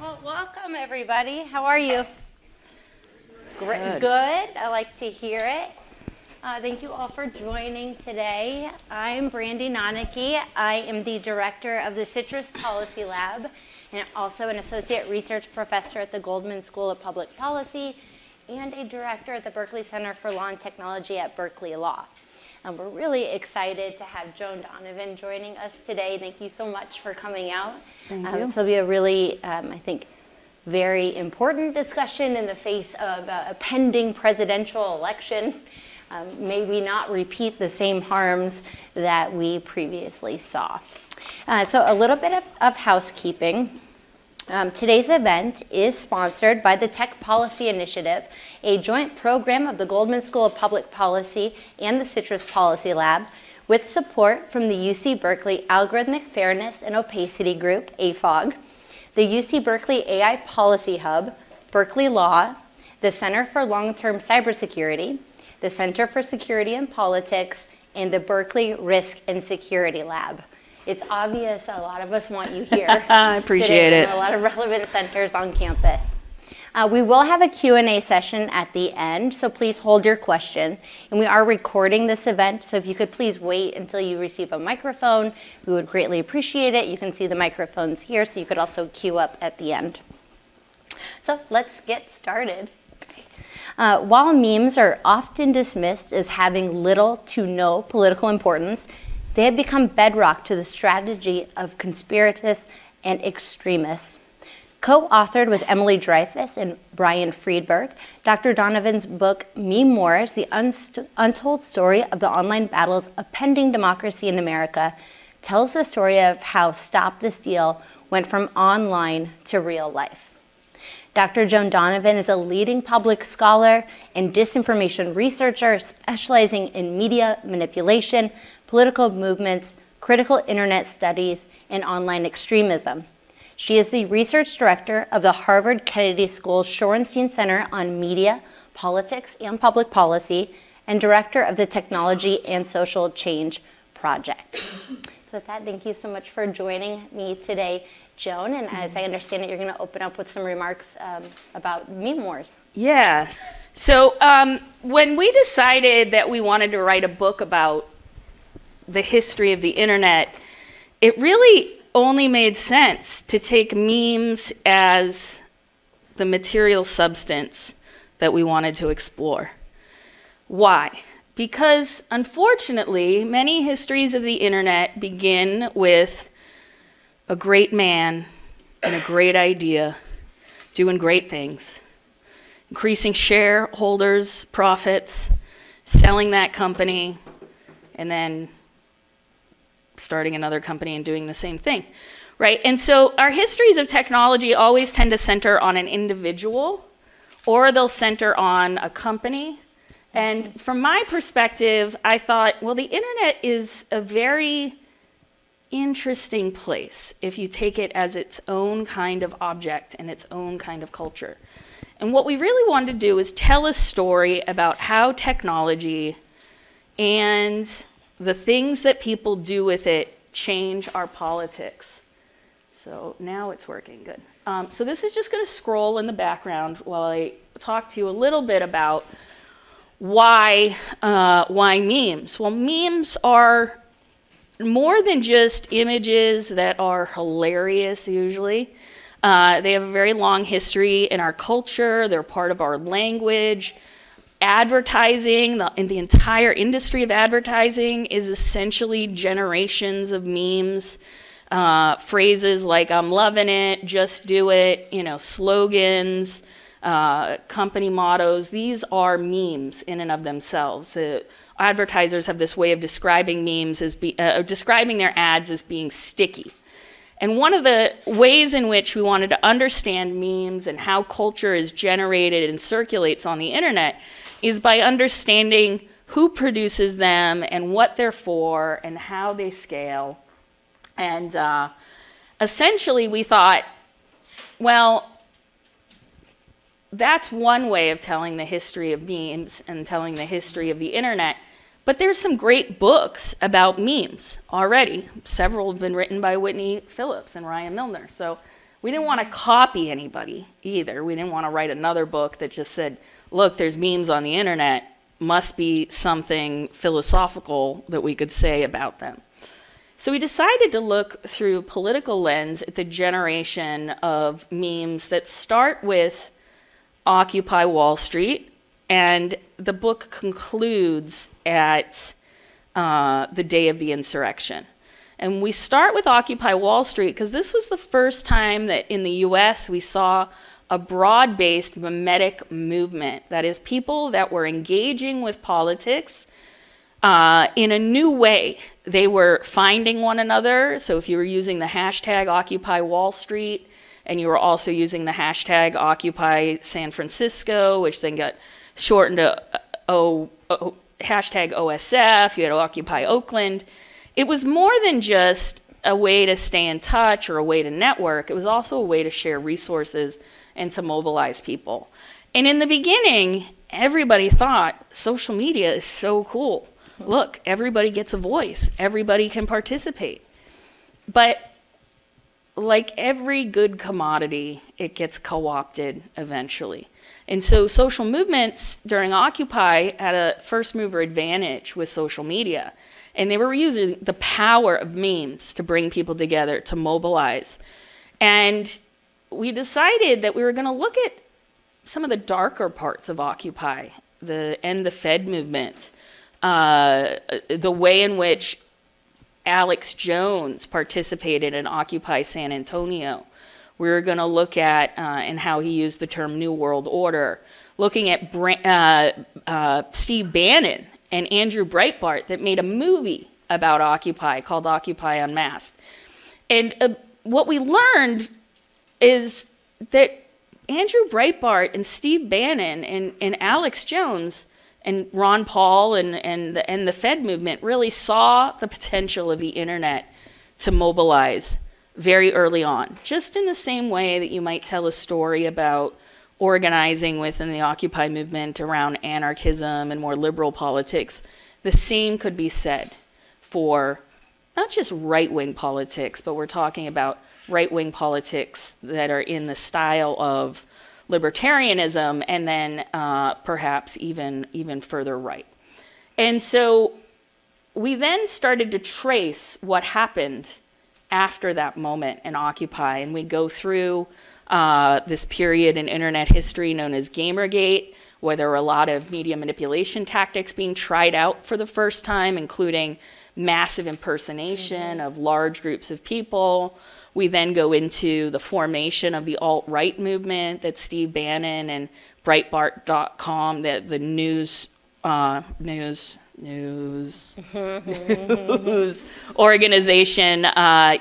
Well, welcome everybody. How are you? Good. Good. I like to hear it. Thank you all for joining today. I'm Brandie Nonnecke. I am the director of the CITRIS Policy Lab and also an associate research professor at the Goldman School of Public Policy and a director at the Berkeley Center for Law and Technology at Berkeley Law. And we're really excited to have Joan Donovan joining us today. Thank you so much for coming out. Thank you. This will be a really, I think, very important discussion in the face of a pending presidential election. May we not repeat the same harms that we previously saw. So a little bit of housekeeping. Today's event is sponsored by the Tech Policy Initiative, a joint program of the Goldman School of Public Policy and the CITRIS Policy Lab, with support from the UC Berkeley Algorithmic Fairness and Opacity Group, AFOG, the UC Berkeley AI Policy Hub, Berkeley Law, the Center for Long-Term Cybersecurity, the Center for Security and Politics, and the Berkeley Risk and Security Lab. It's obvious a lot of us want you here. I appreciate it. A lot of relevant centers on campus. We will have a Q&A session at the end, so please hold your question. And we are recording this event, so if you could please wait until you receive a microphone, we would greatly appreciate it. You can see the microphones here, so you could also queue up at the end. So let's get started. While memes are often dismissed as having little to no political importance, they have become bedrock to the strategy of conspiracists and extremists. Co-authored with Emily Dreyfus and Brian Friedberg, Dr. Donovan's book, Meme Wars, The Untold Story of the Online Battles of Pending Democracy in America, tells the story of how Stop the Steal went from online to real life. Dr. Joan Donovan is a leading public scholar and disinformation researcher specializing in media manipulation, political movements, critical internet studies, and online extremism. She is the research director of the Harvard Kennedy School Shorenstein Center on Media, Politics and Public Policy, and director of the Technology and Social Change Project. So with that, thank you so much for joining me today, Joan, and as I understand it, you're going to open up with some remarks about Meme Wars. Yeah. So when we decided that we wanted to write a book about the history of the internet, it really only made sense to take memes as the material substance that we wanted to explore. Why? Because unfortunately, many histories of the internet begin with a great man and a great idea doing great things, increasing shareholders' profits, selling that company, and then starting another company and doing the same thing, right? And so our histories of technology always tend to center on an individual, or they'll center on a company. And from my perspective, I thought, well, the internet is a very interesting place if you take it as its own kind of object and its own kind of culture. And what we really wanted to do is tell a story about how technology and the things that people do with it change our politics. So now it's working good. So this is just going to scroll in the background while I talk to you a little bit about why memes. Well, memes are more than just images that are hilarious, usually. They have a very long history in our culture. They're part of our language. Advertising, the entire industry of advertising is essentially generations of memes. Phrases like, I'm loving it, just do it, you know, slogans, company mottos. These are memes in and of themselves. Advertisers have this way of describing memes as describing their ads as being sticky. And one of the ways in which we wanted to understand memes and how culture is generated and circulates on the internet is by understanding who produces them and what they're for and how they scale. And essentially we thought, well, that's one way of telling the history of memes and telling the history of the internet. But there's some great books about memes already. Several have been written by Whitney Phillips and Ryan Milner. So we didn't want to copy anybody either. We didn't want to write another book that just said, look, there's memes on the internet, must be something philosophical that we could say about them. So we decided to look through political lens at the generation of memes that start with Occupy Wall Street, and the book concludes at the day of the insurrection. And we start with Occupy Wall Street because this was the first time that in the US we saw a broad-based memetic movement. That is, people that were engaging with politics in a new way. They were finding one another. So if you were using the hashtag Occupy Wall Street, and you were also using the hashtag Occupy San Francisco, which then got shortened to hashtag OSF, you had Occupy Oakland. It was more than just a way to stay in touch or a way to network. It was also a way to share resources and to mobilize people. And in the beginning, everybody thought social media is so cool. Look, everybody gets a voice. Everybody can participate. But like every good commodity, it gets co-opted eventually. And so social movements during Occupy had a first mover advantage with social media. And they were using the power of memes to bring people together, to mobilize. And we decided that we were going to look at some of the darker parts of Occupy, the End the Fed movement, the way in which Alex Jones participated in Occupy San Antonio. We were going to look at and how he used the term New World Order, looking at Steve Bannon and Andrew Breitbart that made a movie about Occupy called Occupy Unmasked. And what we learned is that Andrew Breitbart and Steve Bannon and Alex Jones and Ron Paul and the Fed movement really saw the potential of the internet to mobilize very early on, just in the same way that you might tell a story about organizing within the Occupy movement around anarchism and more liberal politics. The same could be said for not just right-wing politics, but we're talking about right-wing politics that are in the style of libertarianism and then perhaps even further right. And so we then started to trace what happened after that moment in Occupy, and we go through this period in internet history known as Gamergate, where there were a lot of media manipulation tactics being tried out for the first time, including massive impersonation of large groups of people. We then go into the formation of the alt-right movement that Steve Bannon and Breitbart.com, the news organization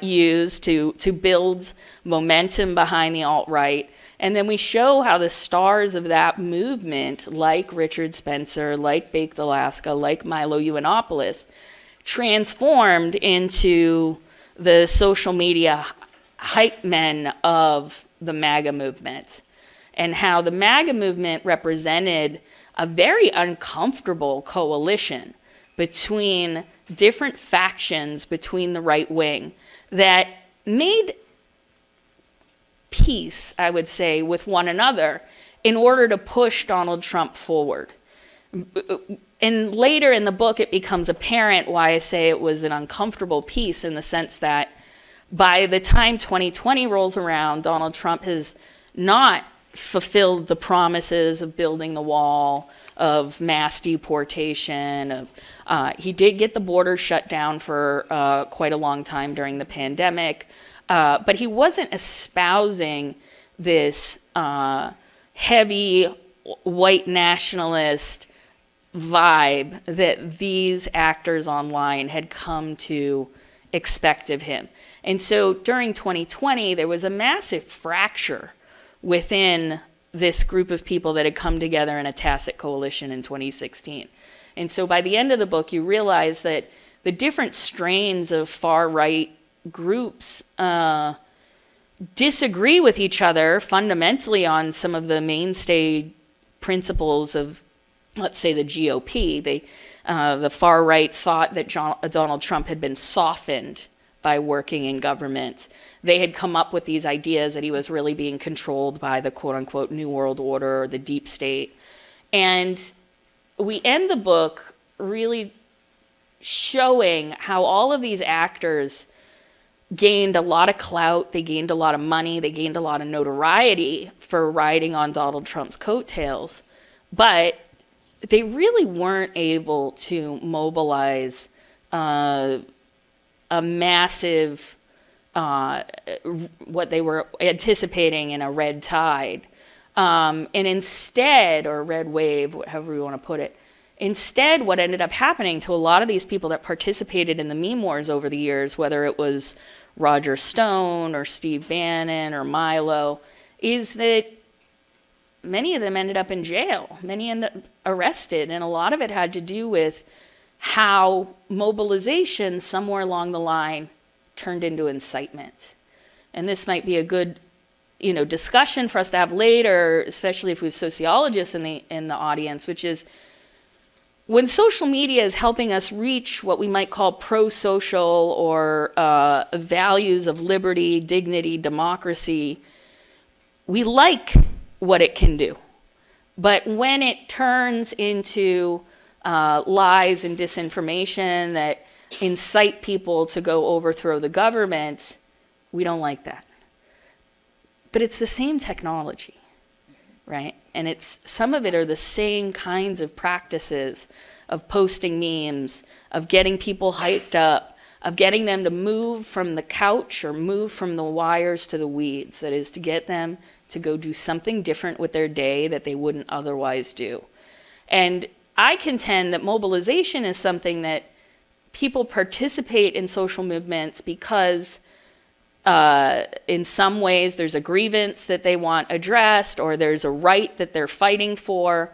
used to build momentum behind the alt-right. And then we show how the stars of that movement, like Richard Spencer, like Baked Alaska, like Milo Yiannopoulos, transformed into the social media hype men of the MAGA movement, and how the MAGA movement represented a very uncomfortable coalition between different factions between the right wing that made peace, I would say, with one another in order to push Donald Trump forward. And later in the book, it becomes apparent why I say it was an uncomfortable peace, in the sense that by the time 2020 rolls around, Donald Trump has not fulfilled the promises of building the wall, of mass deportation. Of he did get the border shut down for quite a long time during the pandemic, but he wasn't espousing this heavy white nationalist vibe that these actors online had come to expect of him. And so during 2020, there was a massive fracture within this group of people that had come together in a tacit coalition in 2016. And so by the end of the book, you realize that the different strains of far-right groups disagree with each other fundamentally on some of the mainstay principles of, let's say, the GOP. They The far right thought that Donald Trump had been softened by working in government. They had come up with these ideas that he was really being controlled by the quote-unquote New World Order or the deep state. And we end the book really showing how all of these actors gained a lot of clout, they gained a lot of money, they gained a lot of notoriety for riding on Donald Trump's coattails, but they really weren't able to mobilize a massive, what they were anticipating in a red tide. And instead, or red wave, however you want to put it, instead what ended up happening to a lot of these people that participated in the meme wars over the years, whether it was Roger Stone or Steve Bannon or Milo, is that many of them ended up in jail, many ended up arrested, and a lot of it had to do with how mobilization somewhere along the line turned into incitement. And this might be a good discussion for us to have later, especially if we have sociologists in the audience, which is when social media is helping us reach what we might call pro-social or values of liberty, dignity, democracy, we like what it can do. But when it turns into lies and disinformation that incite people to go overthrow the government, we don't like that. But it's the same technology, right? And it's, some of it are the same kinds of practices of posting memes, of getting people hyped up, of getting them to move from the couch or move from the wires to the weeds. That is, to get them to go do something different with their day that they wouldn't otherwise do. And I contend that mobilization is something that people participate in social movements because in some ways there's a grievance that they want addressed or there's a right that they're fighting for.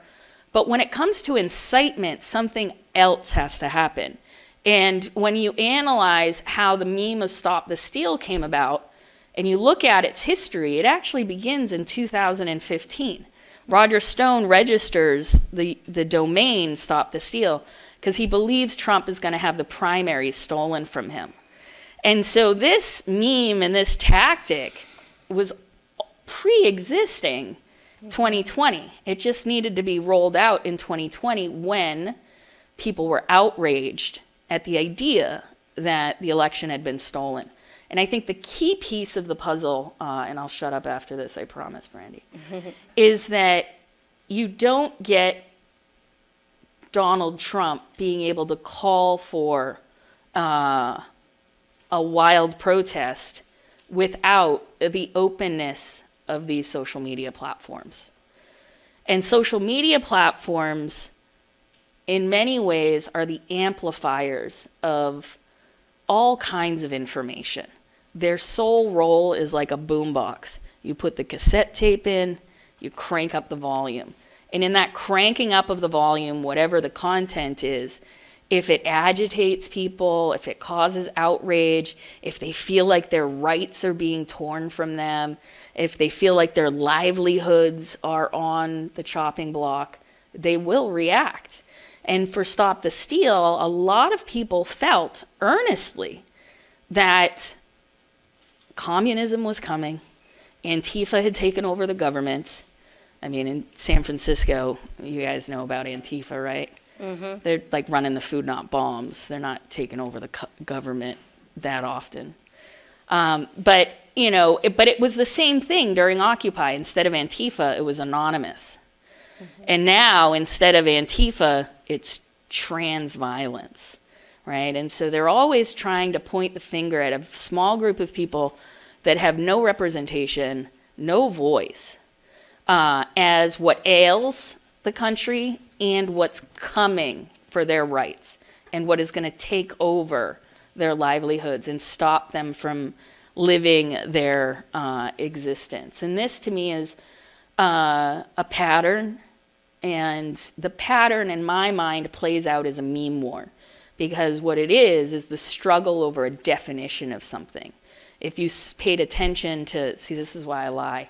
But when it comes to incitement, something else has to happen. And when you analyze how the meme of Stop the Steal came about and you look at its history, it actually begins in 2015. Roger Stone registers the domain Stop the Steal because he believes Trump is going to have the primaries stolen from him. And so this meme and this tactic was pre-existing 2020. It just needed to be rolled out in 2020 when people were outraged at the idea that the election had been stolen. And I think the key piece of the puzzle, and I'll shut up after this, I promise, Brandie, is that you don't get Donald Trump being able to call for a wild protest without the openness of these social media platforms. And social media platforms, in many ways, are the amplifiers of all kinds of information. Their sole role is like a boombox. You put the cassette tape in, you crank up the volume. And in that cranking up of the volume, whatever the content is, if it agitates people, if it causes outrage, if they feel like their rights are being torn from them, if they feel like their livelihoods are on the chopping block, they will react. And for Stop the Steal, a lot of people felt earnestly that communism was coming, Antifa had taken over the government. I mean, in San Francisco, you guys know about Antifa, right? Mm-hmm. They're like running the food, not bombs. They're not taking over the government that often. But it was the same thing during Occupy. Instead of Antifa, it was anonymous. Mm-hmm. And now, instead of Antifa, it's trans violence, right? And so they're always trying to point the finger at a small group of people that have no representation, no voice, as what ails the country and what's coming for their rights and what is going to take over their livelihoods and stop them from living their existence. And this to me is a pattern, and the pattern in my mind plays out as a meme war, because what it is the struggle over a definition of something. If you paid attention to, see, this is why I lie.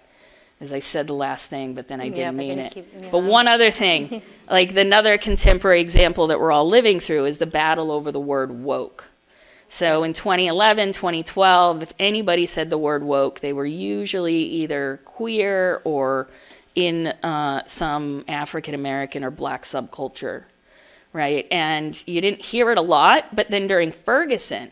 as I said the last thing, but then I didn't mean it. But one other thing, like another contemporary example that we're all living through is the battle over the word woke. So in 2011, 2012, if anybody said the word woke, they were usually either queer or in some African American or black subculture, right? And you didn't hear it a lot, but then during Ferguson,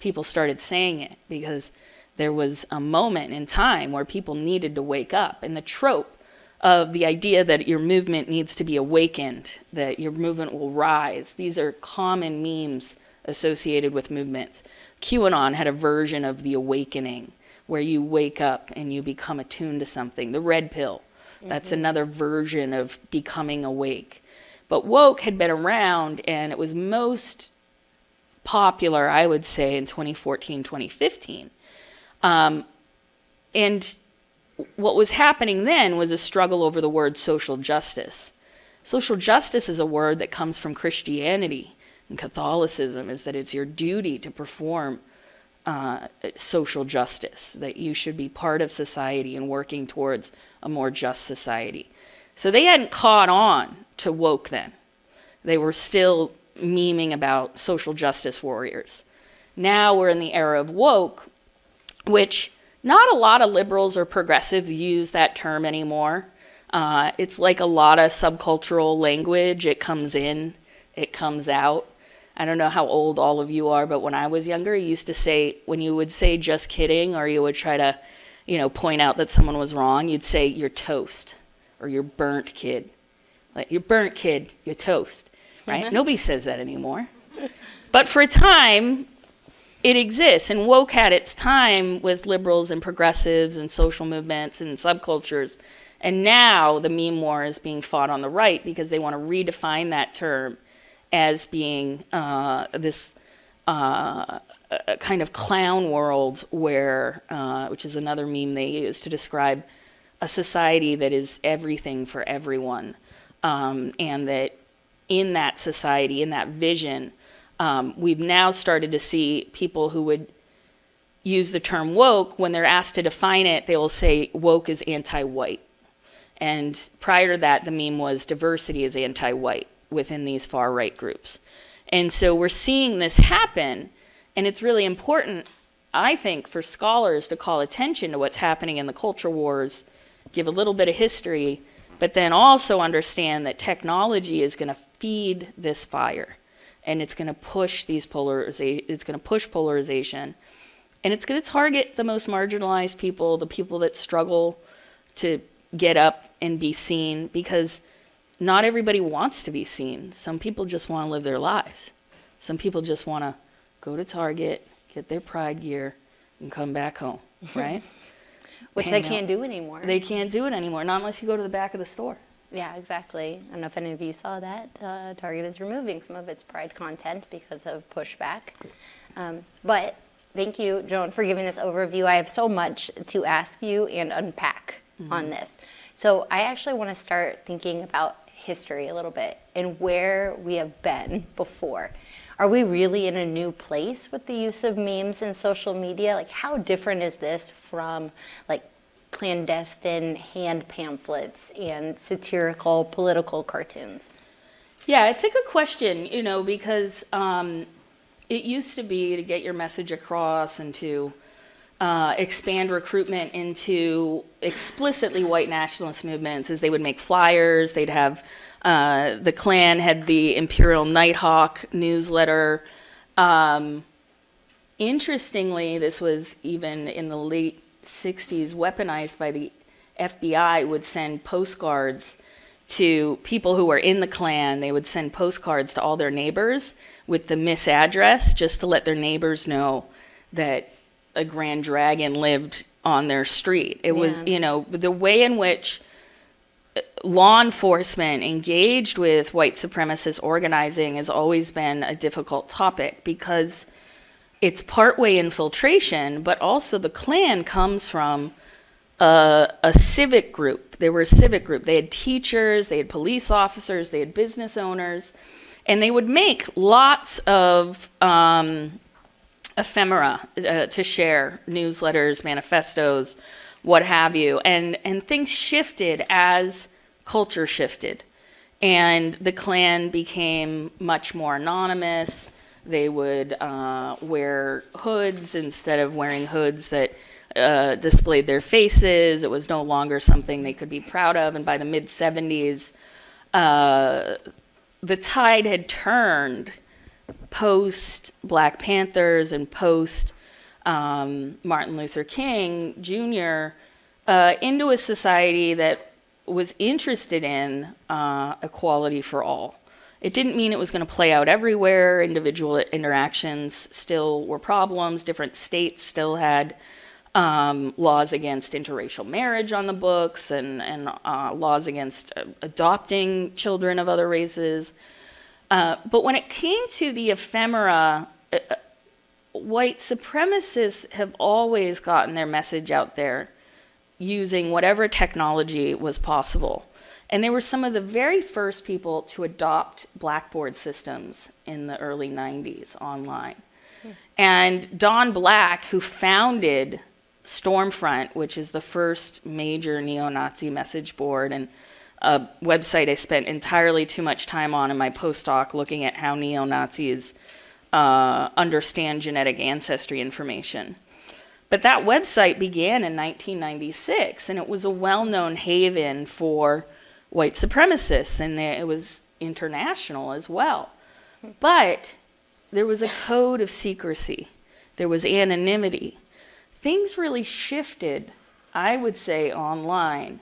people started saying it because there was a moment in time where people needed to wake up. And the trope of the idea that your movement needs to be awakened, that your movement will rise, these are common memes associated with movements. QAnon had a version of the awakening, where you wake up and you become attuned to something. The red pill, that's another version of becoming awake. But woke had been around, and it was most popular, I would say, in 2014, 2015. And what was happening then was a struggle over the word social justice. Social justice is a word that comes from Christianity. And Catholicism is that it's your duty to perform social justice, that you should be part of society and working towards a more just society. So they hadn't caught on to woke then. They were still memeing about social justice warriors. Now we're in the era of woke, which not a lot of liberals or progressives use that term anymore. It's like a lot of subcultural language. It comes in, it comes out. I don't know how old all of you are, but when I was younger, you used to say, when you would say just kidding, or you would try to, you know, point out that someone was wrong, you'd say you're toast or you're burnt kid. Like, you're burnt kid, you're toast, right? Nobody says that anymore. But for a time, it exists. And woke had its time with liberals and progressives and social movements and subcultures. And now the meme war is being fought on the right because they want to redefine that term as being this kind of clown world where, which is another meme they use to describe a society that is everything for everyone. And that in that society, in that vision, we've now started to see people who would use the term woke, when they're asked to define it, they will say woke is anti-white. And prior to that, the meme was diversity is anti-white within these far-right groups. And so we're seeing this happen, and it's really important, I think, for scholars to call attention to what's happening in the culture wars, give a little bit of history, but then also understand that technology is going to feed this fire, and it's going to push these polarization, and it's going to target the most marginalized people, the people that struggle to get up and be seen, because not everybody wants to be seen. Some people just want to live their lives. Some people just want to go to Target, get their pride gear, and come back home, right? Which they can't do anymore. They can't do it anymore, not unless you go to the back of the store. Yeah, exactly. I don't know if any of you saw that. Target is removing some of its pride content because of pushback. But thank you, Joan, for giving this overview. I have so much to ask you and unpack on this. So I actually want to start thinking about history a little bit and where we have been before. Are we really in a new place with the use of memes and social media? Like, how different is this from like clandestine hand pamphlets and satirical political cartoons? Yeah, it's a good question, you know, because it used to be to get your message across and to expand recruitment into explicitly white nationalist movements, as they would make flyers, they'd have, the Klan had the Imperial Nighthawk newsletter. Interestingly, this was even in the late 60s weaponized by the FBI, would send postcards to people who were in the Klan. They would send postcards to all their neighbors with the misaddress just to let their neighbors know that a grand dragon lived on their street. It was, you know, the way in which law enforcement engaged with white supremacist organizing has always been a difficult topic because it's partway infiltration, but also the Klan comes from a civic group. They were a civic group. They had teachers, they had police officers, they had business owners, and they would make lots of ephemera to share, newsletters, manifestos, what have you. And things shifted as culture shifted. And the Klan became much more anonymous. They would wear hoods instead of wearing hoods that displayed their faces. It was no longer something they could be proud of. And by the mid-'70s, the tide had turned post-Black Panthers and post-Martin Luther King Jr. Into a society that was interested in equality for all. It didn't mean it was going to play out everywhere. Individual interactions still were problems. Different states still had laws against interracial marriage on the books and laws against adopting children of other races. But when it came to the ephemera, white supremacists have always gotten their message out there using whatever technology was possible. And they were some of the very first people to adopt Blackboard systems in the early 90s online. Yeah. And Don Black, who founded Stormfront, which is the first major neo-Nazi message board and a website I spent entirely too much time on in my postdoc looking at how neo-Nazis understand genetic ancestry information. But that website began in 1996, and it was a well-known haven for white supremacists, and it was international as well. But there was a code of secrecy. There was anonymity. Things really shifted, I would say, online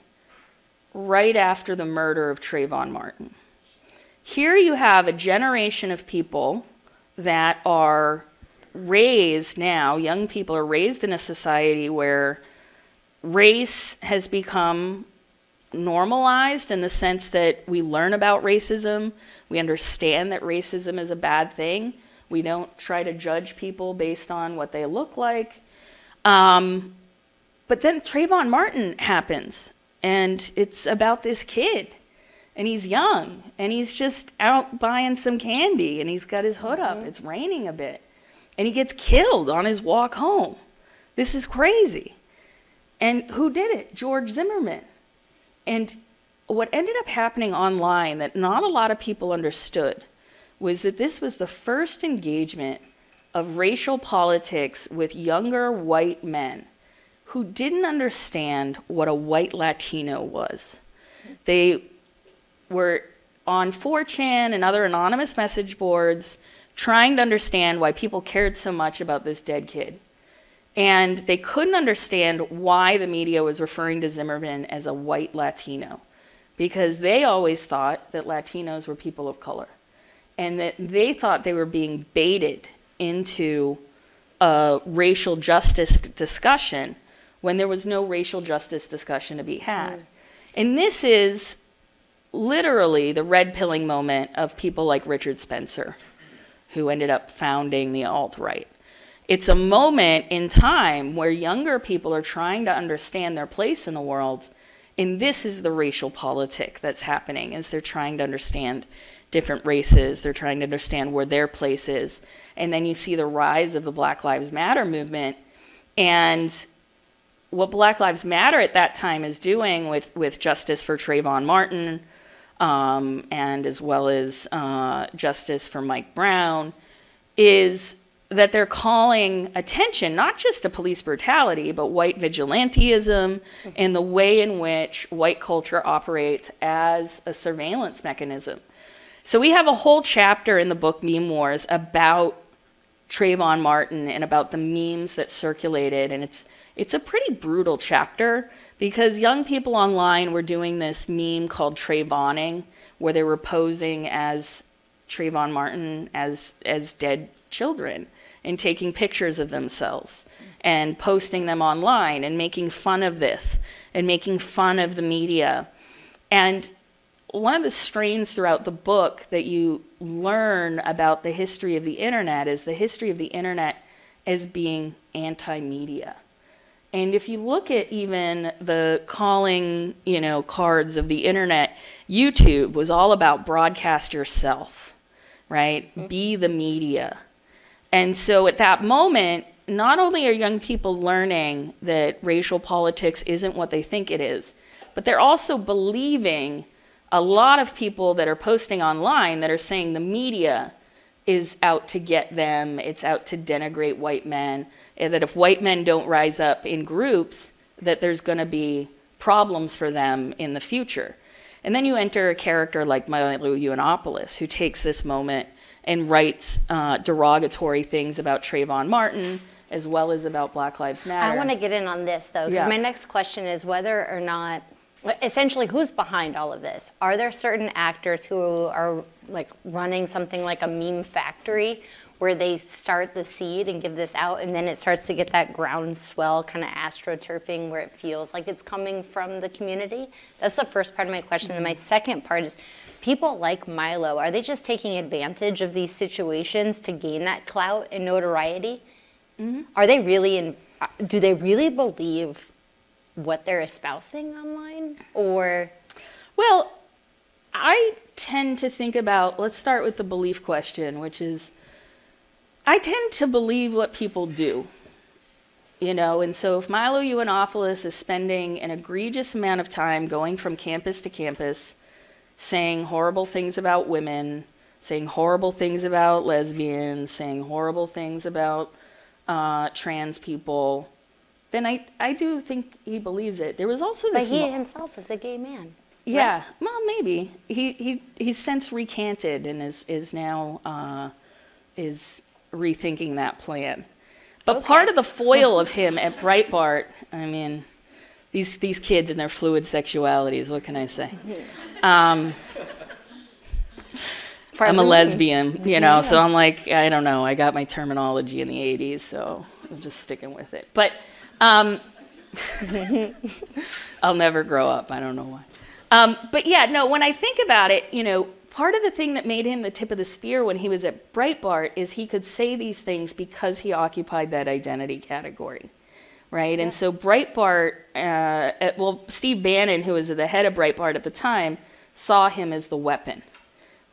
right after the murder of Trayvon Martin. Here you have a generation of people that are raised now, young people are raised in a society where race has become normalized in the sense that we learn about racism, we understand that racism is a bad thing, we don't try to judge people based on what they look like. But then Trayvon Martin happens, and it's about this kid, and he's young, and he's just out buying some candy, and he's got his hood up, it's raining a bit, and he gets killed on his walk home. This is crazy. And who did it? George Zimmerman. And what ended up happening online that not a lot of people understood was that this was the first engagement of racial politics with younger white men who didn't understand what a white Latino was. They were on 4chan and other anonymous message boards trying to understand why people cared so much about this dead kid. And they couldn't understand why the media was referring to Zimmerman as a white Latino, because they always thought that Latinos were people of color, and that they thought they were being baited into a racial justice discussion when there was no racial justice discussion to be had. Mm. And this is literally the red pilling moment of people like Richard Spencer, who ended up founding the alt-right. It's a moment in time where younger people are trying to understand their place in the world, and this is the racial politic that's happening, is they're trying to understand different races, they're trying to understand where their place is, and then you see the rise of the Black Lives Matter movement, and what Black Lives Matter at that time is doing with justice for Trayvon Martin, and as well as justice for Mike Brown, is that they're calling attention not just to police brutality, but white vigilantism and the way in which white culture operates as a surveillance mechanism. So we have a whole chapter in the book Meme Wars about Trayvon Martin and about the memes that circulated, and it's a pretty brutal chapter because young people online were doing this meme called Trayvoning, where they were posing as Trayvon Martin as dead children and taking pictures of themselves and posting them online and making fun of this and making fun of the media. And one of the strains throughout the book that you learn about the history of the internet is the history of the internet as being anti-media. And if you look at even the calling, you know, cards of the internet, YouTube was all about broadcast yourself, right? Mm-hmm. Be the media. And so at that moment, not only are young people learning that racial politics isn't what they think it is, but they're also believing a lot of people that are posting online that are saying the media is out to get them, it's out to denigrate white men, and that if white men don't rise up in groups, that there's going to be problems for them in the future. And then you enter a character like Milo Yiannopoulos, who takes this moment and writes derogatory things about Trayvon Martin, as well as about Black Lives Matter. I want to get in on this, though, because my next question is whether or not, essentially, who's behind all of this? Are there certain actors who are like running something like a meme factory, where they start the seed and give this out, and then it starts to get that groundswell kind of astroturfing where it feels like it's coming from the community? That's the first part of my question. And my second part is, people like Milo, are they just taking advantage of these situations to gain that clout and notoriety? Are they really do they really believe what they're espousing online? Or, well, I tend to think about, let's start with the belief question, which is, I tend to believe what people do, you know, and so if Milo Yiannopoulos is spending an egregious amount of time going from campus to campus, saying horrible things about women, saying horrible things about lesbians, saying horrible things about trans people, then I do think he believes it. There was also this... But he himself is a gay man. Yeah, right? Well, maybe. He's since recanted and is now, is rethinking that plan. But part of the foil of him at Breitbart, I mean, these kids and their fluid sexualities, what can I say? I'm a lesbian, you know, so I'm like, I don't know, I got my terminology in the 80s, so I'm just sticking with it. But I'll never grow up, I don't know why. But yeah, no, when I think about it, you know, part of the thing that made him the tip of the spear when he was at Breitbart is he could say these things because he occupied that identity category, right? And so Breitbart, well, Steve Bannon, who was the head of Breitbart at the time, saw him as the weapon,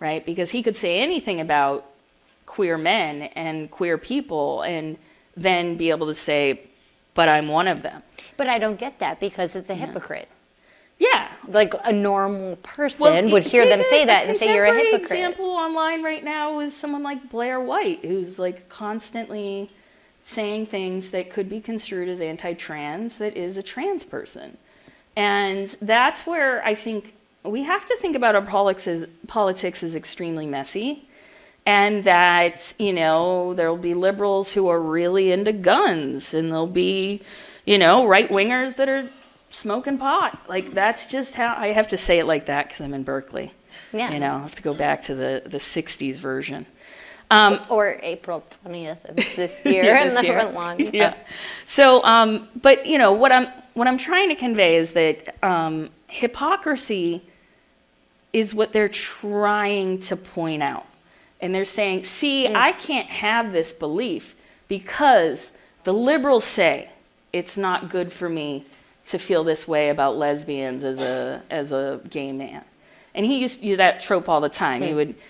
right? Because he could say anything about queer men and queer people and then be able to say, but I'm one of them. But I don't get that, because it's a hypocrite. Yeah. Like a normal person would hear them say that and say you're a hypocrite. Example online right now is someone like Blair White, who's like constantly saying things that could be construed as anti-trans that is a trans person. And that's where I think we have to think about our politics is extremely messy, and that, you know, there'll be liberals who are really into guns, and there'll be, you know, right-wingers that are smoking pot. Like, that's just how I have to say it, like that, because I'm in Berkeley. Yeah. You know, I have to go back to the 60s version. Or April 20th of this year. So, but, you know, what I'm trying to convey is that hypocrisy is what they're trying to point out. And they're saying, see, I can't have this belief because the liberals say it's not good for me to feel this way about lesbians as a gay man. And he used to do that trope all the time.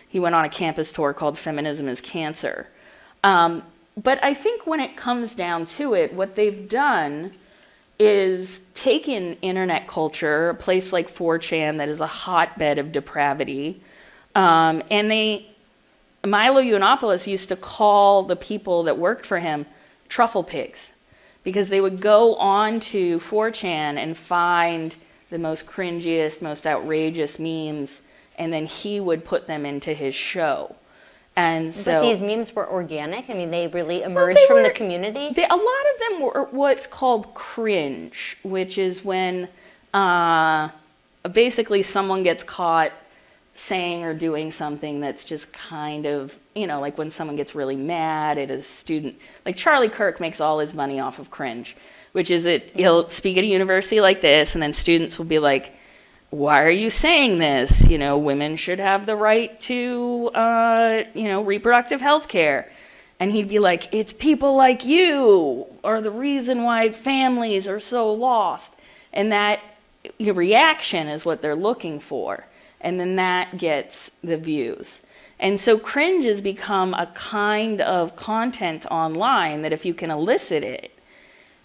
He went on a campus tour called Feminism is Cancer. But I think when it comes down to it, what they've done is taken internet culture, a place like 4chan that is a hotbed of depravity, and Milo Yiannopoulos used to call the people that worked for him truffle pigs, because they would go on to 4chan and find the most cringiest, most outrageous memes, and then he would put them into his show. And so, but these memes were organic? I mean, they really emerged from the community? A lot of them were what's called cringe, which is when basically someone gets caught saying or doing something that's just kind of, you know, like when someone gets really mad at a student. Like Charlie Kirk makes all his money off of cringe, which is he'll speak at a university like this, and then students will be like, why are you saying this? You know, women should have the right to, you know, reproductive health care. And he'd be like, it's people like you are the reason why families are so lost. And that reaction is what they're looking for. And then that gets the views. And so cringe has become a kind of content online that if you can elicit it,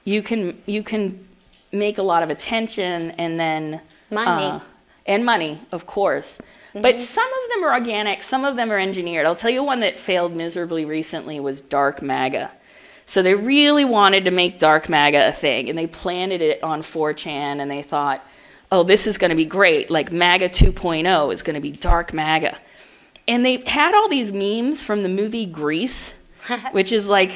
you can make a lot of attention and then money. And money, of course. Mm-hmm. But some of them are organic, some of them are engineered. I'll tell you one that failed miserably recently was Dark MAGA. So they really wanted to make Dark MAGA a thing, and they planted it on 4chan, and they thought, oh, this is going to be great. Like MAGA 2.0 is going to be Dark MAGA. And they had all these memes from the movie Grease, which is like,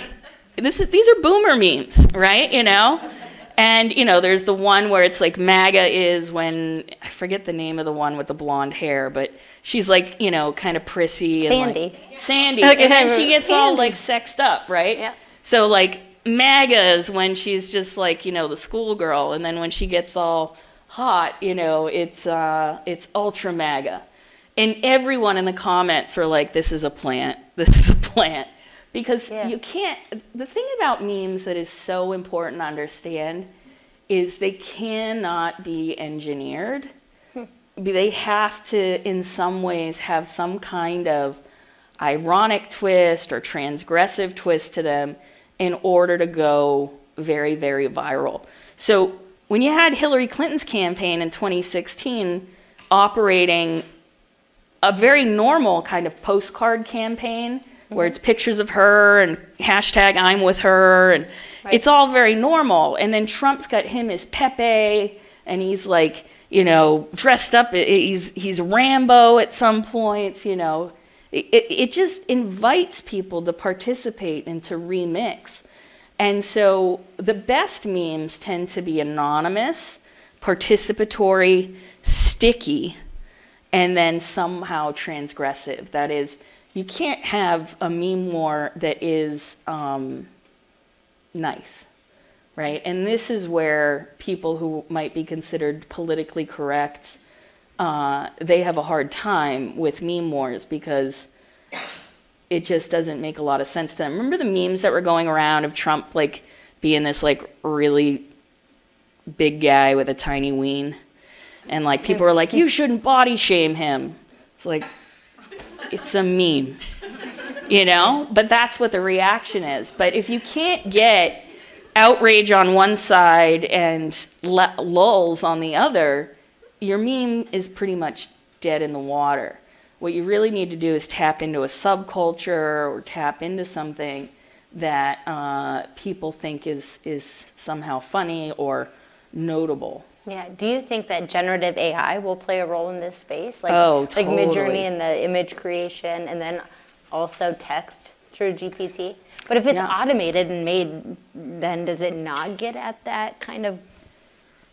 these are boomer memes, right? You know? And, you know, there's the one where it's like MAGA is when, I forget the name of the one with the blonde hair, but she's like, you know, kind of prissy. Sandy. And like, Sandy. Okay. And then she gets all like sexed up, right? Yeah. So like MAGA is when she's just like, you know, the schoolgirl. And then when she gets all hot, you know, it's ultra MAGA. And everyone in the comments were like, this is a plant. This is a plant. Because you can't, the thing about memes that is so important to understand is they cannot be engineered. They have to, in some ways, have some kind of ironic twist or transgressive twist to them in order to go very, very viral. So when you had Hillary Clinton's campaign in 2016 operating a very normal kind of postcard campaign, where it's pictures of her and hashtag I'm with her, and it's all very normal. And then Trump's got him as Pepe, and he's like, you know, dressed up, he's Rambo at some points, you know. It just invites people to participate and to remix. And so the best memes tend to be anonymous, participatory, sticky, and then somehow transgressive. That is, you can't have a meme war that is nice, right? And this is where people who might be considered politically correct, they have a hard time with meme wars because it just doesn't make a lot of sense to them. Remember the memes that were going around of Trump like being this like really big guy with a tiny ween? And like people were like, you shouldn't body shame him. It's like, it's a meme, you know? But that's what the reaction is. But if you can't get outrage on one side and lulls on the other, your meme is pretty much dead in the water. What you really need to do is tap into a subculture or tap into something that people think is somehow funny or notable. Yeah. Do you think that generative AI will play a role in this space? Like, oh, totally. Like Midjourney and the image creation, and then also text through GPT? But if it's automated and made, then does it not get at that kind of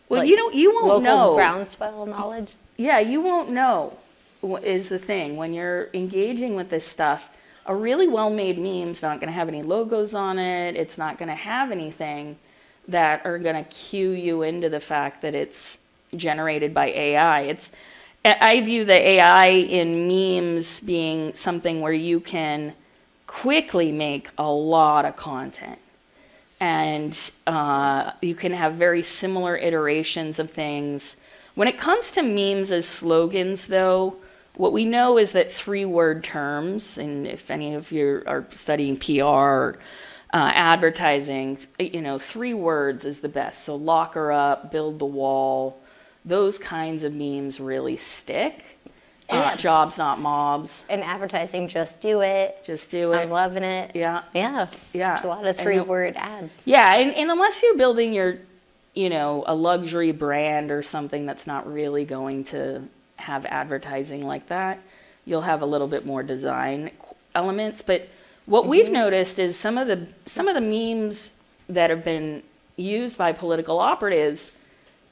like, you won't know. Local groundswell knowledge? Yeah, you won't know is the thing. When you're engaging with this stuff, a really well-made meme's not going to have any logos on it. It's not going to have anything that are going to cue you into the fact that it's generated by AI. I view the AI in memes being something where you can quickly make a lot of content. And you can have very similar iterations of things. When it comes to memes as slogans, though, what we know is that three-word terms, and if any of you are studying PR or advertising, you know, three words is the best. So lock her up, build the wall, those kinds of memes really stick. Jobs, not mobs. And advertising, just do it. Just do it. I'm loving it. Yeah. Yeah. Yeah. There's a lot of three-word ads. Yeah, and unless you're building your, you know, a luxury brand or something that's not really going to have advertising like that, you'll have a little bit more design elements, but what we've noticed is some of the memes that have been used by political operatives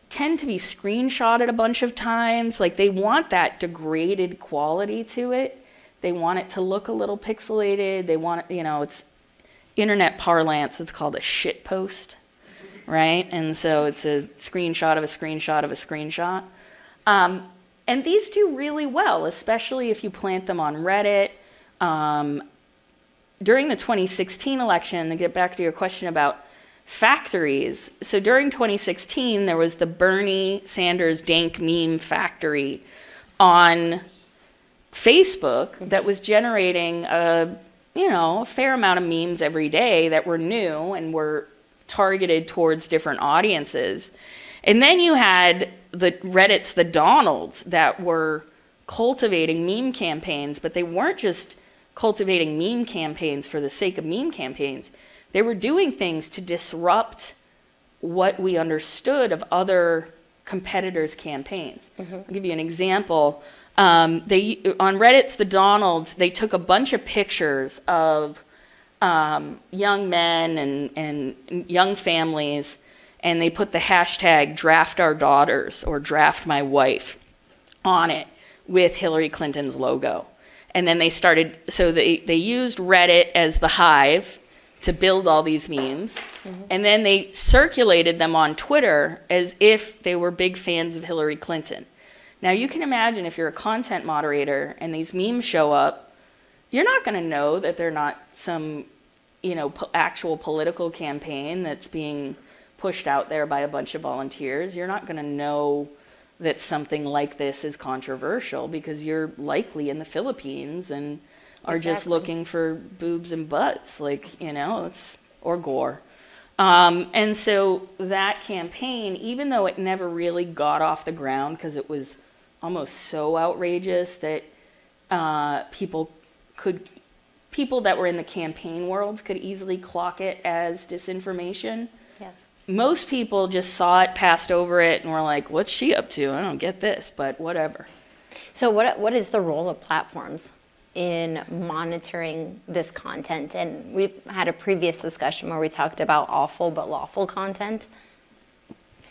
tend to be screenshotted a bunch of times. Like they want that degraded quality to it. They want it to look a little pixelated. They want it, you know, it's internet parlance. It's called a shit post, right? And so it's a screenshot of a screenshot of a screenshot. And these do really well, especially if you plant them on Reddit. During the 2016 election, to get back to your question about factories, so during 2016, there was the Bernie Sanders dank meme factory on Facebook that was generating a, a fair amount of memes every day that were new and were targeted towards different audiences. And then you had the Reddit's, the Donalds, that were cultivating meme campaigns, but they weren't just cultivating meme campaigns for the sake of meme campaigns. They were doing things to disrupt what we understood of other competitors' campaigns. Mm-hmm. I'll give you an example. On Reddit's The Donalds, they took a bunch of pictures of young men and young families, and they put the hashtag draft our daughters or draft my wife on it with Hillary Clinton's logo. And then they started, so they used Reddit as the hive to build all these memes. Mm-hmm. And then they circulated them on Twitter as if they were big fans of Hillary Clinton. Now you can imagine if you're a content moderator and these memes show up, you're not gonna know that they're not some actual political campaign that's being pushed out there by a bunch of volunteers. You're not gonna know that something like this is controversial because you're likely in the Philippines and are just looking for boobs and butts, like, it's, or gore. And so that campaign, even though it never really got off the ground because it was almost so outrageous that people that were in the campaign worlds could easily clock it as disinformation. Most people just saw it, passed over it, and were like, what's she up to? I don't get this, but whatever. So what is the role of platforms in monitoring this content? And we've had a previous discussion where we talked about awful but lawful content.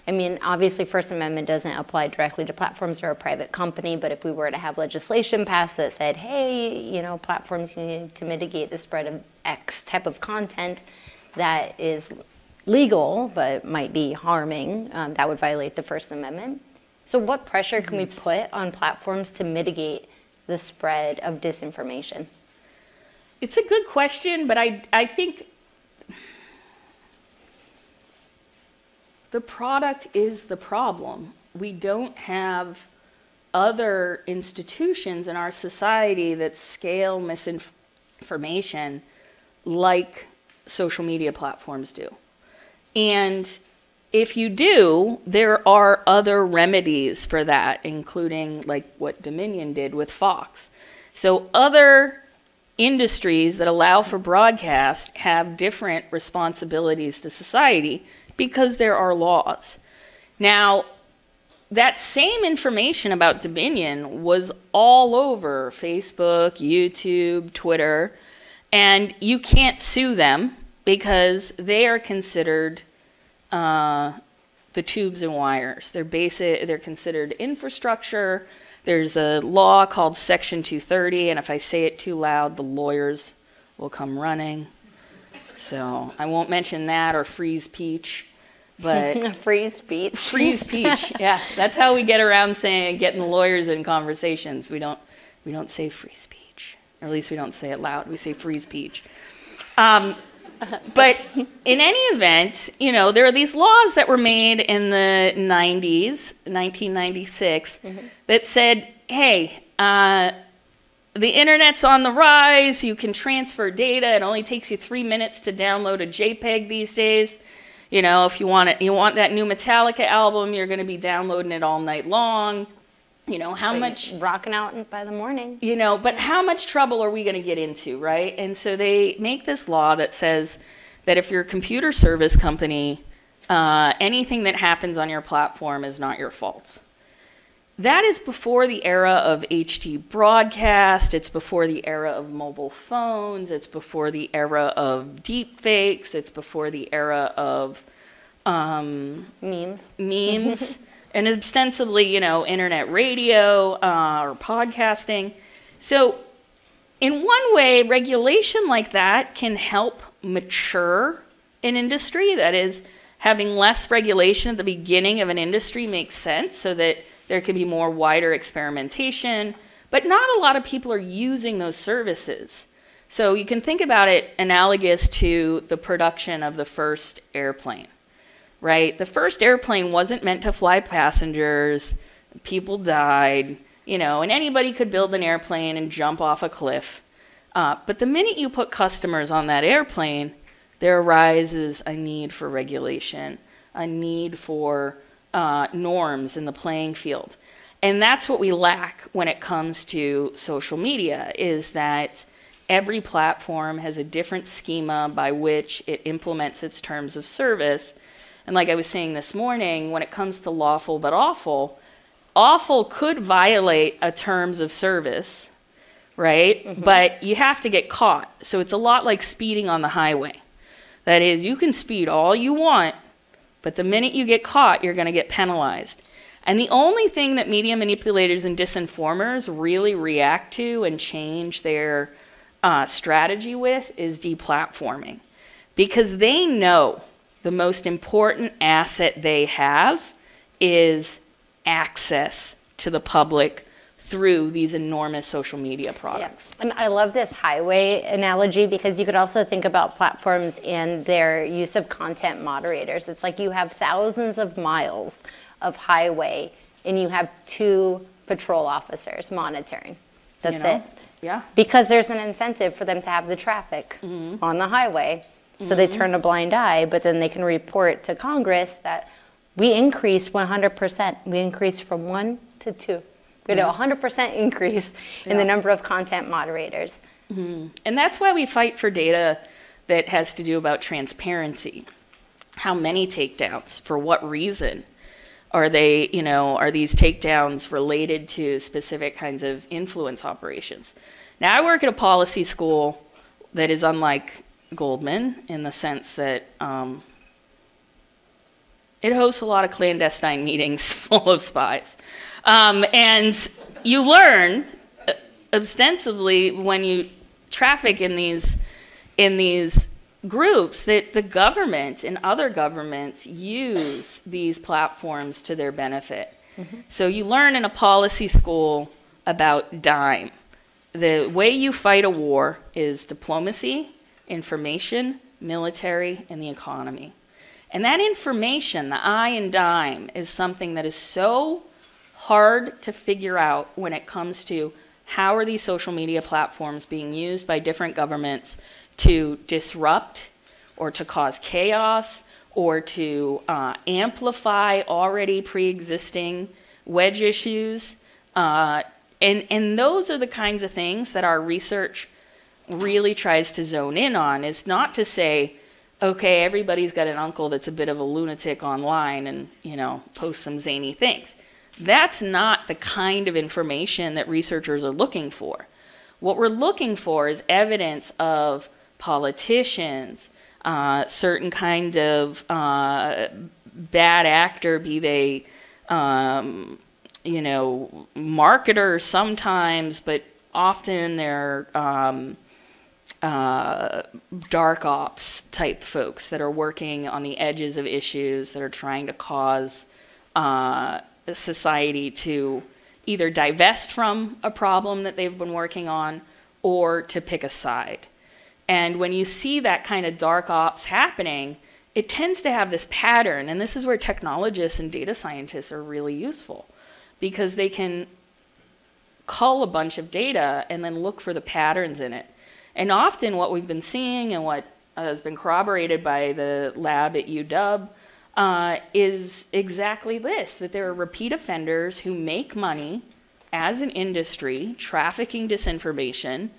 I mean, obviously, First Amendment doesn't apply directly to platforms or a private company, but if we were to have legislation passed that said, hey, platforms, you need to mitigate the spread of X type of content that is legal, but might be harming, that would violate the First Amendment. So what pressure can we put on platforms to mitigate the spread of disinformation? It's a good question, but I think the product is the problem. We don't have other institutions in our society that scale misinformation like social media platforms do. And if you do, there are other remedies for that, including like what Dominion did with Fox. So other industries that allow for broadcast have different responsibilities to society because there are laws. Now, that same information about Dominion was all over Facebook, YouTube, Twitter, and you can't sue them because they are considered the tubes and wires. They're considered infrastructure. There's a law called Section 230, and if I say it too loud, the lawyers will come running. So I won't mention that or freeze peach, but freeze peach. Freeze peach. Yeah, that's how we get around saying getting the lawyers in conversations. We don't say freeze peach, or at least we don't say it loud. We say freeze peach. But in any event, there are these laws that were made in the 90s, 1996, that said, hey, the internet's on the rise, you can transfer data, it only takes you 3 minutes to download a JPEG these days. If you want it, you want that new Metallica album, you're gonna be downloading it all night long. How much rocking out by the morning, but how much trouble are we going to get into, right? And so they make this law that says that if you're a computer service company, anything that happens on your platform is not your fault. That is before the era of HD broadcast. It's before the era of mobile phones. It's before the era of deep fakes. It's before the era of memes. And ostensibly, internet radio or podcasting. So in one way, regulation like that can help mature an industry. That is, having less regulation at the beginning of an industry makes sense so that there can be more wider experimentation. But not a lot of people are using those services. So you can think about it analogous to the production of the first airplane. Right? The first airplane wasn't meant to fly passengers. People died. you know, and anybody could build an airplane and jump off a cliff. But the minute you put customers on that airplane, there arises a need for regulation, a need for norms in the playing field. And that's what we lack when it comes to social media, is that every platform has a different schema by which it implements its terms of service. And like I was saying this morning, when it comes to lawful but awful, awful could violate a terms of service, right? Mm-hmm. But you have to get caught. So it's a lot like speeding on the highway. That is, you can speed all you want, but the minute you get caught, you're going to get penalized. And the only thing that media manipulators and disinformers really react to and change their strategy with is deplatforming, because they know the most important asset they have is access to the public through these enormous social media products. Yeah. And I love this highway analogy, because you could also think about platforms and their use of content moderators. It's like you have thousands of miles of highway and you have two patrol officers monitoring. That's it. Yeah. Because there's an incentive for them to have the traffic on the highway. So they turn a blind eye, but then they can report to Congress that we increased 100%. We increased from 1 to 2. We had a 100% increase in the number of content moderators. And that's why we fight for data that has to do about transparency. How many takedowns? For what reason? Are they, you know, are these takedowns related to specific kinds of influence operations? Now, I work at a policy school that is unlike Goldman in the sense that it hosts a lot of clandestine meetings full of spies. And you learn, ostensibly, when you traffic in these groups, that the government and other governments use these platforms to their benefit. So you learn in a policy school about DIME. The way you fight a war is diplomacy, information, military, and the economy. And that information, the I in DIME, is something that is so hard to figure out when it comes to how are these social media platforms being used by different governments to disrupt or to cause chaos or to amplify already pre-existing wedge issues. And those are the kinds of things that our research really tries to zone in on. Is not to say, okay, everybody's got an uncle that's a bit of a lunatic online and, you know, posts some zany things. That's not the kind of information that researchers are looking for. What we're looking for is evidence of politicians, certain kind of bad actor, be they, you know, marketers sometimes, but often they're dark ops type folks that are working on the edges of issues that are trying to cause society to either divest from a problem that they've been working on or to pick a side. And when you see that kind of dark ops happening, it tends to have this pattern. And this is where technologists and data scientists are really useful, because they can cull a bunch of data and then look for the patterns in it. And often what we've been seeing and what has been corroborated by the lab at UW is exactly this, that there are repeat offenders who make money as an industry trafficking disinformation.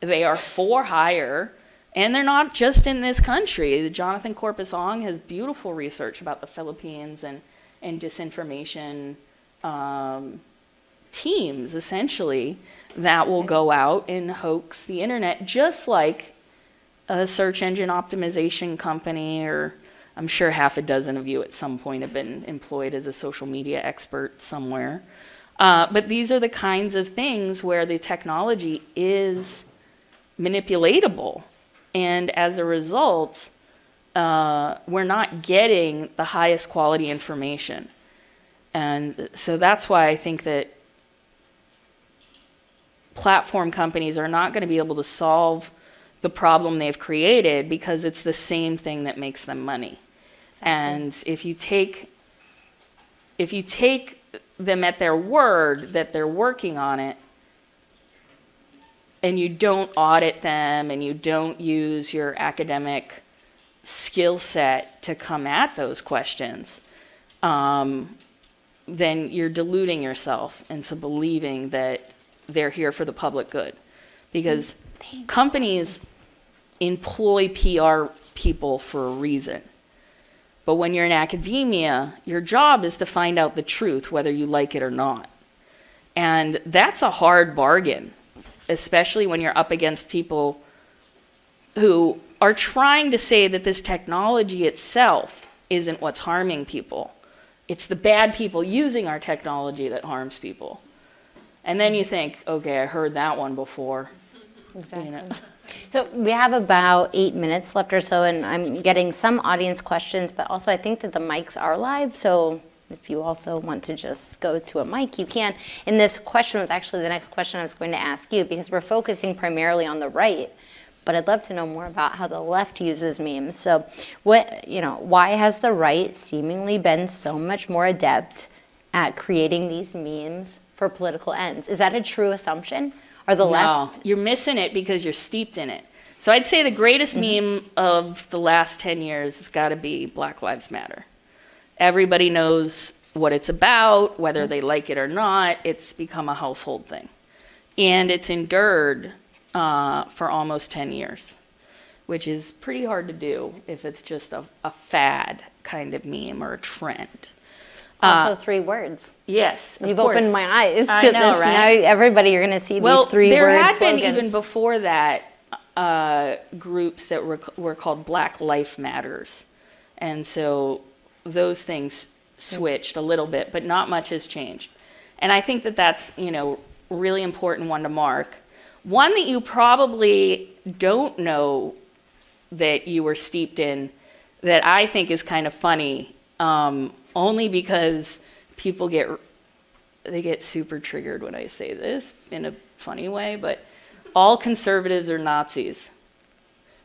They are for hire, and they're not just in this country. Jonathan Corpus-Ong has beautiful research about the Philippines and disinformation teams, essentially, that will go out and hoax the internet, just like a search engine optimization company, or I'm sure half a dozen of you at some point have been employed as a social media expert somewhere. But these are the kinds of things where the technology is manipulatable. And as a result, we're not getting the highest quality information. And so that's why I think that platform companies are not going to be able to solve the problem they've created, because it's the same thing that makes them money. Exactly. And if you take them at their word that they're working on it, and you don't audit them and you don't use your academic skill set to come at those questions, then you're deluding yourself into believing that they're here for the public good. Because companies employ PR people for a reason. But when you're in academia, your job is to find out the truth, whether you like it or not. And that's a hard bargain, especially when you're up against people who are trying to say that this technology itself isn't what's harming people. It's the bad people using our technology that harms people. And then you think, okay, I heard that one before. Exactly. You know. So we have about 8 minutes left or so, and I'm getting some audience questions, but also I think that the mics are live, so if you also want to just go to a mic, you can. And this question was actually the next question I was going to ask you, because we're focusing primarily on the right, but I'd love to know more about how the left uses memes. So what, you know, why has the right seemingly been so much more adept at creating these memes for political ends? Is that a true assumption? Or the left? You're missing it because you're steeped in it. So I'd say the greatest meme of the last 10 years has got to be Black Lives Matter. Everybody knows what it's about, whether they like it or not. It's become a household thing. And it's endured for almost 10 years, which is pretty hard to do if it's just a fad kind of meme or a trend. Also 3 words. Yes, of course. You've opened my eyes to this. Right? Now everybody, you're going to see these 3 words. Well, there had been, even before that, groups that were called Black Life Matters. And so those things switched a little bit, but not much has changed. And I think that that's, you know, really important one to mark. One that you probably don't know that you were steeped in that I think is kind of funny, only because people get super triggered when I say this in a funny way, but all conservatives are Nazis,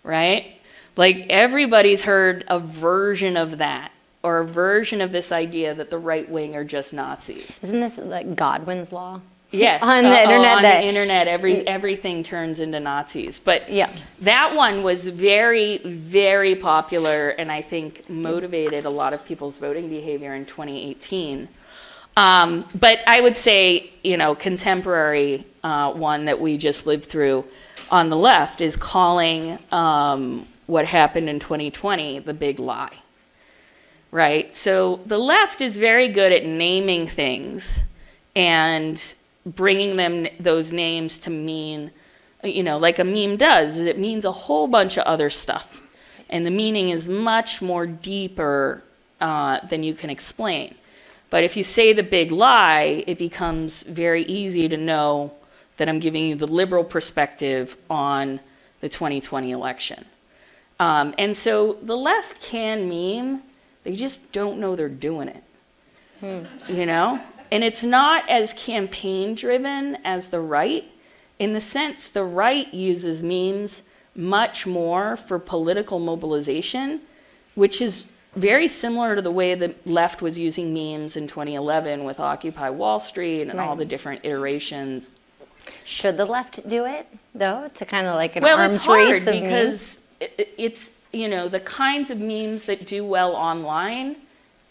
right? Like everybody's heard a version of that or a version of this idea that the right wing are just Nazis. Isn't this like Godwin's law? Yes. On the internet. On the internet, everything turns into Nazis. But yeah, that one was very, very popular, and I think motivated a lot of people's voting behavior in 2018. But I would say, you know, contemporary one that we just lived through on the left is calling what happened in 2020 the big lie, right? So the left is very good at naming things and bringing them, those names, to mean, you know, like a meme does, is it means a whole bunch of other stuff. And the meaning is much more deeper than you can explain. But if you say the big lie, it becomes very easy to know that I'm giving you the liberal perspective on the 2020 election. And so the left can meme, they just don't know they're doing it, you know? And it's not as campaign-driven as the right. In the sense, the right uses memes much more for political mobilization, which is very similar to the way the left was using memes in 2011 with Occupy Wall Street and all the different iterations. Should the left do it, though, to kind of like an arms race of memes? Well, it's hard because it's, you know, the kinds of memes that do well online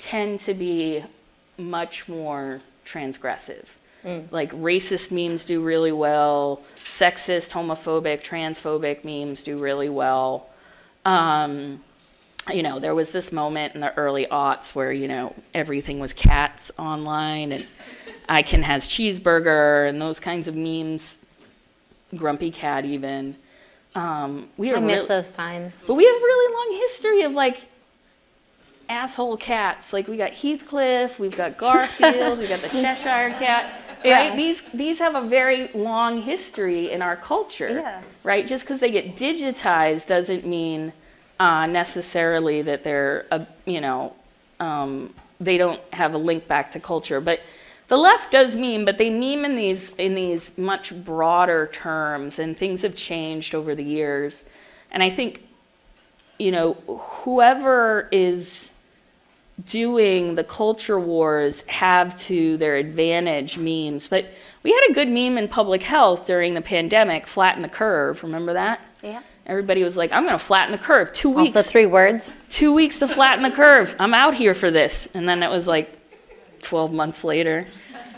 tend to be much more transgressive. Like racist memes do really well, sexist, homophobic, transphobic memes do really well. You know, there was this moment in the early aughts where, you know, everything was cats online and I can has cheeseburger and those kinds of memes, grumpy cat even. I miss those times. But we have a really long history of like asshole cats. Like we got Heathcliff, we've got Garfield, we've got the Cheshire Cat. Right? Yeah. These have a very long history in our culture, right? Just because they get digitized doesn't mean necessarily that they're, you know, they don't have a link back to culture. But the left does meme, but they meme in these much broader terms, and things have changed over the years. And I think, you know, whoever is doing the culture wars have to their advantage memes. But we had a good meme in public health during the pandemic, flatten the curve. Remember that? Yeah. Everybody was like, I'm going to flatten the curve. 2 weeks. Also 3 words. 2 weeks to flatten the curve. I'm out here for this. And then it was like 12 months later.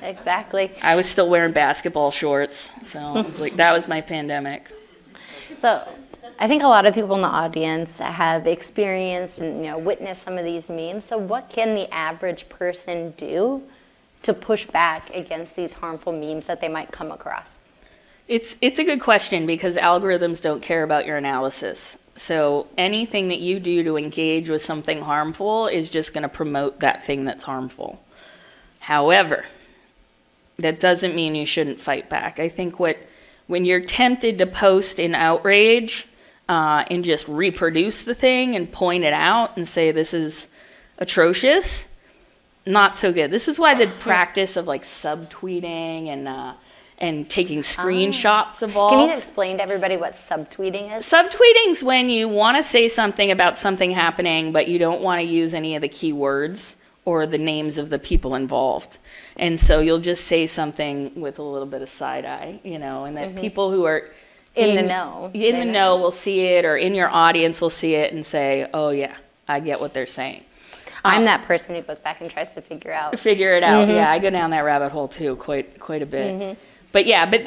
Exactly. I was still wearing basketball shorts. So I was like, that was my pandemic. So I think a lot of people in the audience have experienced and witnessed some of these memes. So what can the average person do to push back against these harmful memes that they might come across? It's a good question, because algorithms don't care about your analysis. So anything that you do to engage with something harmful is just going to promote that thing that's harmful. However, that doesn't mean you shouldn't fight back. I think when you're tempted to post in outrage and just reproduce the thing and point it out and say this is atrocious, not so good. This is why the practice of like subtweeting and taking screenshots of all. Can you explain to everybody what subtweeting is? Subtweeting's when you want to say something about something happening, but you don't want to use any of the keywords or the names of the people involved. And so you'll just say something with a little bit of side eye, and that people who are in the know will see it, or in your audience will see it and say, oh yeah, I get what they're saying. I'm that person who goes back and tries to figure it out. Yeah, I go down that rabbit hole too, quite a bit. But yeah, but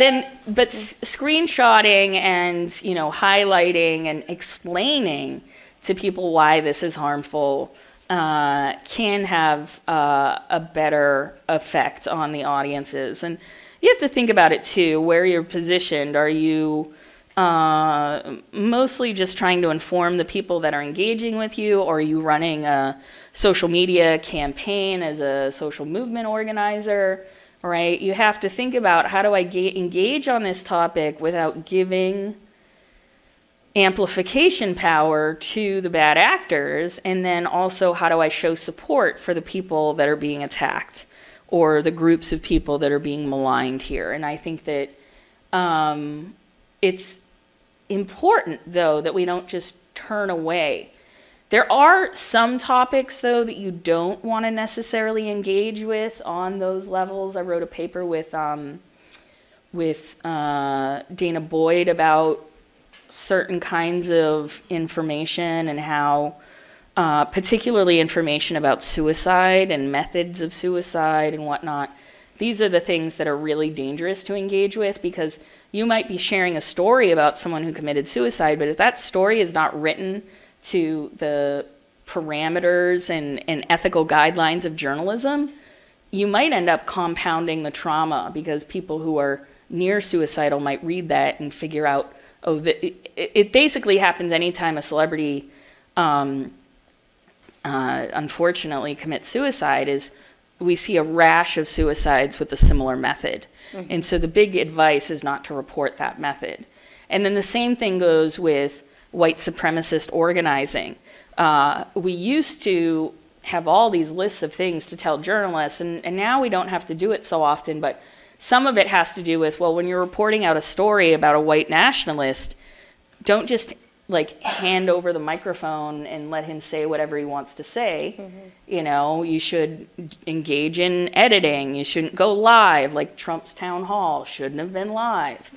screenshotting and highlighting and explaining to people why this is harmful can have a better effect on the audiences. And you have to think about it too, where you're positioned. Are you mostly just trying to inform the people that are engaging with you, or are you running a social media campaign as a social movement organizer? Right? You have to think about, how do I engage on this topic without giving amplification power to the bad actors? And then also, how do I show support for the people that are being attacked or the groups of people that are being maligned here? And I think that it's important, though, that we don't just turn away. There are some topics, though, that you don't want to necessarily engage with on those levels. I wrote a paper with Dana Boyd about certain kinds of information and how, particularly information about suicide and methods of suicide and whatnot. These are the things that are really dangerous to engage with, because you might be sharing a story about someone who committed suicide, but if that story is not written to the parameters and ethical guidelines of journalism, you might end up compounding the trauma, because people who are near suicidal might read that and figure out, oh, it basically happens anytime a celebrity, unfortunately, commits suicide, is we see a rash of suicides with a similar method. And so the big advice is not to report that method. And then the same thing goes with white supremacist organizing. We used to have all these lists of things to tell journalists, and now we don't have to do it so often, but some of it has to do with, well, when you're reporting out a story about a white nationalist, don't just like hand over the microphone and let him say whatever he wants to say. You should engage in editing. You shouldn't go live, like Trump's town hall shouldn't have been live.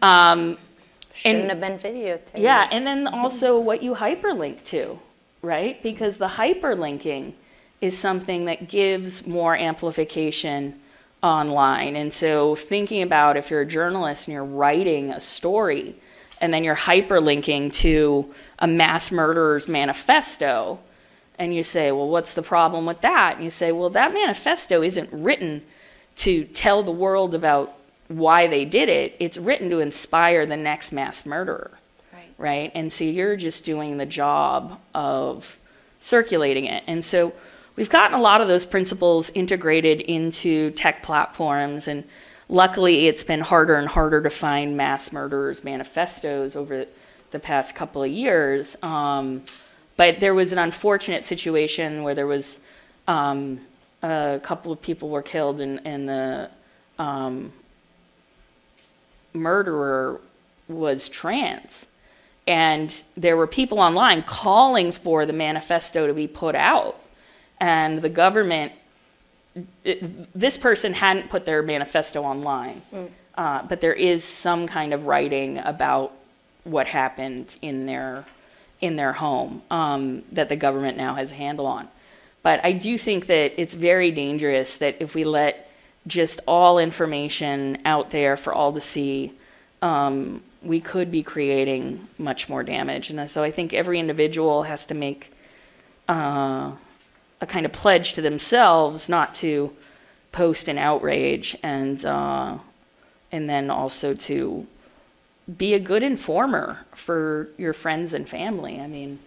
Shouldn't have been videotaped. Yeah, and then also what you hyperlink to, right? Because the hyperlinking is something that gives more amplification online. And so thinking about, if you're a journalist and you're writing a story and then you're hyperlinking to a mass murderer's manifesto, and you say, well, what's the problem with that? And you say, well, that manifesto isn't written to tell the world about why they did it. It's written to inspire the next mass murderer, right? And so you're just doing the job of circulating it. And so we've gotten a lot of those principles integrated into tech platforms, and luckily it's been harder and harder to find mass murderers' manifestos over the past couple of years. But there was an unfortunate situation where there was a couple of people were killed, and the murderer was trans, and there were people online calling for the manifesto to be put out, and the government, this person hadn't put their manifesto online, but there is some kind of writing about what happened in their home that the government now has a handle on. But I do think that it's very dangerous that if we let just all information out there for all to see, we could be creating much more damage. And so I think every individual has to make a kind of pledge to themselves not to post an outrage, and then also to be a good informer for your friends and family. I mean,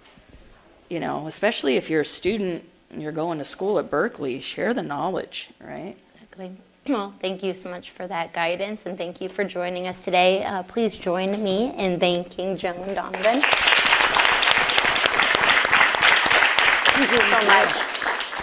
you know, especially if you're a student and you're going to school at Berkeley, share the knowledge, right? Exactly. Well, thank you so much for that guidance, and thank you for joining us today. Please join me in thanking Joan Donovan. Thank you so much.